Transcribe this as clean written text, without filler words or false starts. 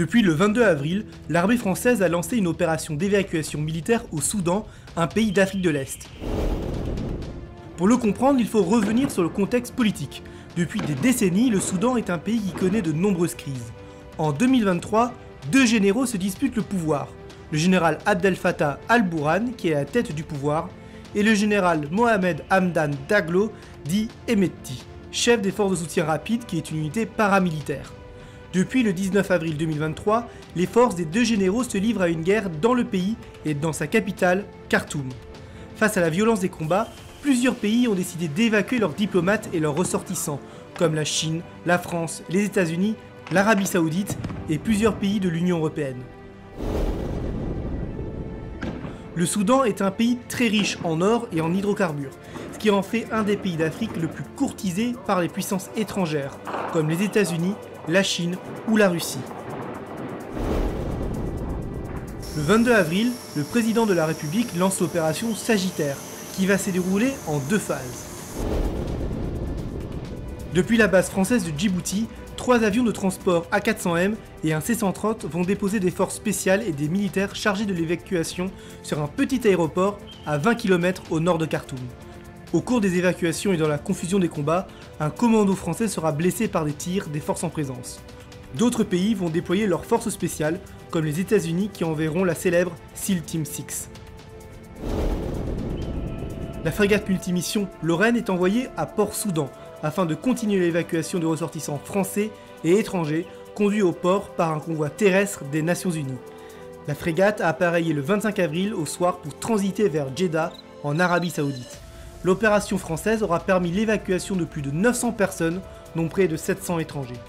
Depuis le 22 avril, l'armée française a lancé une opération d'évacuation militaire au Soudan, un pays d'Afrique de l'Est. Pour le comprendre, il faut revenir sur le contexte politique. Depuis des décennies, le Soudan est un pays qui connaît de nombreuses crises. En 2023, deux généraux se disputent le pouvoir. Le général Abdel Fattah Al-Burhan, qui est à la tête du pouvoir, et le général Mohamed Hamdan Daglo, dit Hemeti, chef des forces de soutien rapide qui est une unité paramilitaire. Depuis le 19 avril 2023, les forces des deux généraux se livrent à une guerre dans le pays et dans sa capitale, Khartoum. Face à la violence des combats, plusieurs pays ont décidé d'évacuer leurs diplomates et leurs ressortissants, comme la Chine, la France, les États-Unis, l'Arabie Saoudite et plusieurs pays de l'Union Européenne. Le Soudan est un pays très riche en or et en hydrocarbures, ce qui en fait un des pays d'Afrique le plus courtisé par les puissances étrangères, comme les États-Unis, la Chine ou la Russie. Le 22 avril, le président de la République lance l'opération Sagittaire, qui va se dérouler en deux phases. Depuis la base française de Djibouti, trois avions de transport A400M et un C-130 vont déposer des forces spéciales et des militaires chargés de l'évacuation sur un petit aéroport à 20 km au nord de Khartoum. Au cours des évacuations et dans la confusion des combats, un commando français sera blessé par des tirs des forces en présence. D'autres pays vont déployer leurs forces spéciales, comme les États-Unis qui enverront la célèbre SEAL Team 6. La frégate multimission Lorraine est envoyée à Port-Soudan afin de continuer l'évacuation de ressortissants français et étrangers conduits au port par un convoi terrestre des Nations Unies. La frégate a appareillé le 25 avril au soir pour transiter vers Jeddah en Arabie Saoudite. L'opération française aura permis l'évacuation de plus de 900 personnes, dont près de 700 étrangers.